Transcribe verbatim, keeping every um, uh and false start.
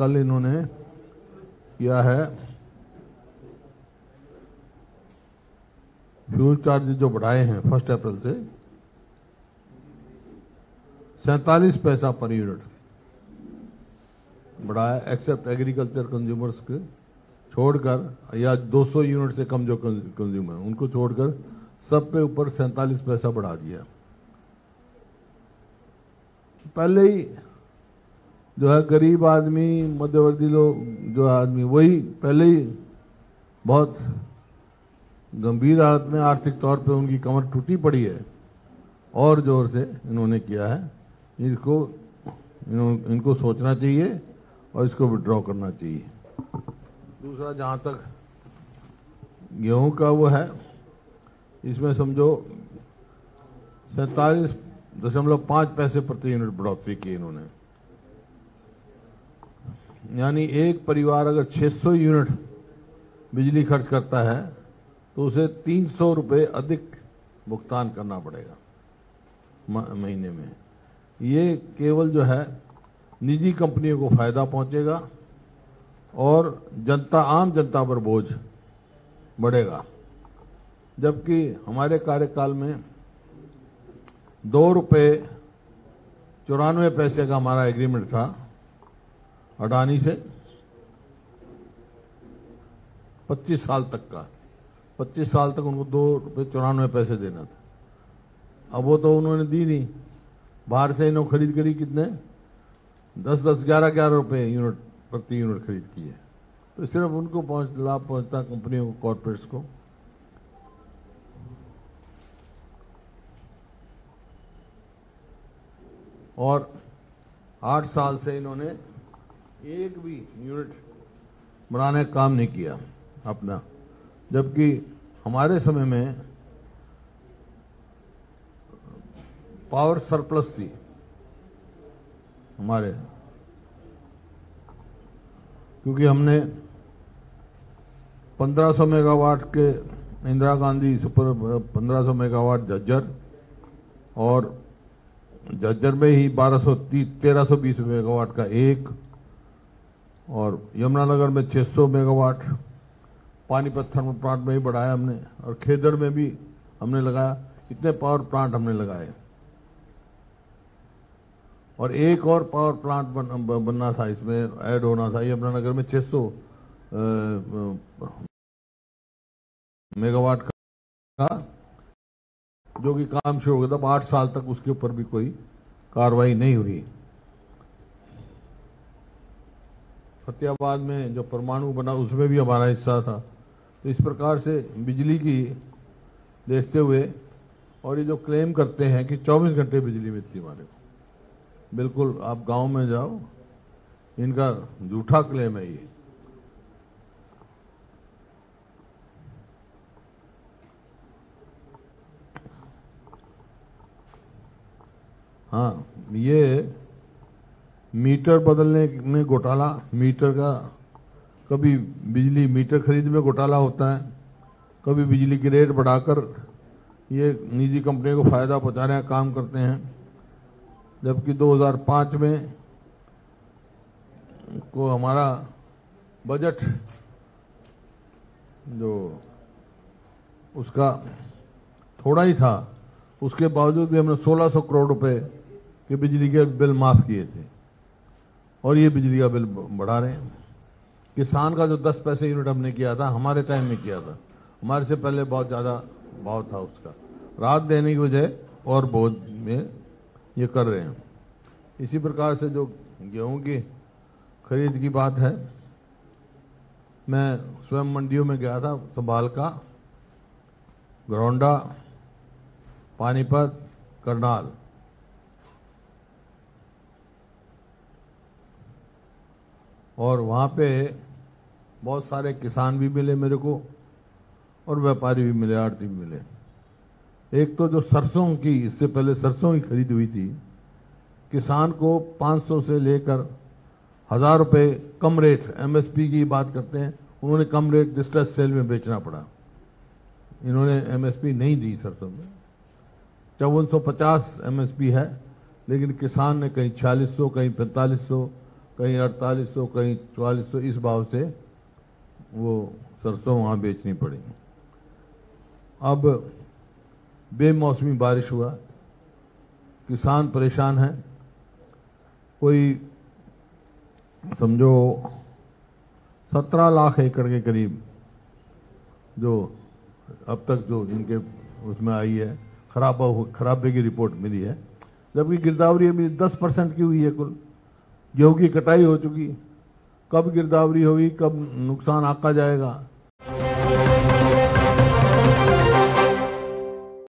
कल इन्होंने किया है, फ्यूल चार्जेस जो बढ़ाए हैं फर्स्ट अप्रैल से सैंतालीस पैसा पर यूनिट बढ़ाया, एक्सेप्ट एग्रीकल्चर कंज्यूमर्स के छोड़कर या दो सौ यूनिट से कम जो कंज्यूमर है उनको छोड़कर सब पे ऊपर सैंतालीस पैसा बढ़ा दिया। पहले ही जो है गरीब आदमी, मध्यवर्ती लोग जो आदमी वही पहले ही बहुत गंभीर हालत में आर्थिक तौर पे उनकी कमर टूटी पड़ी है और जोर से इन्होंने किया है, इसको इनको सोचना चाहिए और इसको विड्रॉ करना चाहिए। दूसरा, जहाँ तक गेहूं का वो है, इसमें समझो सैंतालीस दशमलव पाँच पैसे प्रति यूनिट बढ़ोतरी की इन्होंने, यानी एक परिवार अगर छह सौ यूनिट बिजली खर्च करता है तो उसे तीन सौ रुपये अधिक भुगतान करना पड़ेगा महीने में। ये केवल जो है निजी कंपनियों को फायदा पहुंचेगा और जनता, आम जनता पर बोझ बढ़ेगा, जबकि हमारे कार्यकाल में दो रुपये चौरानवे पैसे का हमारा एग्रीमेंट था अडानी से पच्चीस साल तक का, पच्चीस साल तक उनको दो रुपये चौरानवे पैसे देना था। अब वो तो उन्होंने दी नहीं, बाहर से इन्होंने खरीद करी कितने दस दस ग्यारह ग्यारह रुपये यूनिट प्रति यूनिट खरीद की है, तो सिर्फ उनको पहुंच लाभ पहुंचता कंपनियों को, कॉरपोरेट्स को। और आठ साल से इन्होंने एक भी यूनिट बनाने का काम नहीं किया अपना, जबकि हमारे समय में पावर सरप्लस थी हमारे, क्योंकि हमने पंद्रह सौ मेगावाट के इंदिरा गांधी सुपर पंद्रह सौ मेगावाट झज्जर और झज्जर में ही बारह सौ तेरह सौ बीस मेगावाट का एक, और यमुनानगर में छह सौ मेगावाट पानीपत थर्मल प्लांट में ही बढ़ाया हमने, और खेदड़ में भी हमने लगाया, इतने पावर प्लांट हमने लगाए। और एक और पावर प्लांट बन, बनना था, इसमें ऐड होना था यमुनानगर में छह सौ मेगावाट का, जो कि काम शुरू हो गया था। आठ साल तक उसके ऊपर भी कोई कार्रवाई नहीं हुई। फतेहाबाद में जो परमाणु बना उसमें भी हमारा हिस्सा था। तो इस प्रकार से बिजली की देखते हुए, और ये जो क्लेम करते हैं कि चौबीस घंटे बिजली मिलती हमारे को, बिल्कुल आप गांव में जाओ, इनका झूठा क्लेम है ये। हाँ, ये मीटर बदलने में घोटाला, मीटर का कभी बिजली मीटर खरीद में घोटाला होता है, कभी बिजली की रेट बढ़ाकर ये निजी कंपनी को फायदा पहुंचाने का काम करते हैं। जबकि दो हज़ार पाँच में को हमारा बजट जो उसका थोड़ा ही था, उसके बावजूद भी हमने सोलह सौ करोड़ रुपए कि बिजली के बिल माफ़ किए थे, और ये बिजली का बिल बढ़ा रहे हैं। किसान का जो दस पैसे यूनिट हमने किया था, हमारे टाइम में किया था, हमारे से पहले बहुत ज़्यादा भाव था उसका, राहत देने की वजह और बोझ में ये कर रहे हैं। इसी प्रकार से जो गेहूं की खरीद की बात है, मैं स्वयं मंडियों में गया था, संभाल का, ग्रौंडा, पानीपत, करनाल, और वहाँ पे बहुत सारे किसान भी मिले मेरे को और व्यापारी भी मिले, आढ़ती भी मिले। एक तो जो सरसों की, इससे पहले सरसों की खरीद हुई थी, किसान को पाँच सौ से लेकर हज़ार रुपये कम रेट, एमएसपी की बात करते हैं, उन्होंने कम रेट डिस्ट्रेस सेल में बेचना पड़ा। इन्होंने एमएसपी नहीं दी सरसों में, चौवन सौ पचास एमएसपी है, लेकिन किसान ने कहीं छियालीस सौ, कहीं पैंतालीस सौ, कहीं अड़तालीस सौ कहीं चौवालीस सौ इस भाव से वो सरसों वहाँ बेचनी पड़ी। अब बेमौसमी बारिश हुआ, किसान परेशान हैं, कोई समझो सत्रह लाख एकड़ के करीब जो अब तक जो इनके उसमें आई है खराबा खराबे की रिपोर्ट मिली है, जबकि गिरदावरी अभी दस परसेंट की हुई है। कुल गेहूँ की कटाई हो चुकी, कब गिरदावरी होगी, कब नुकसान आका जाएगा,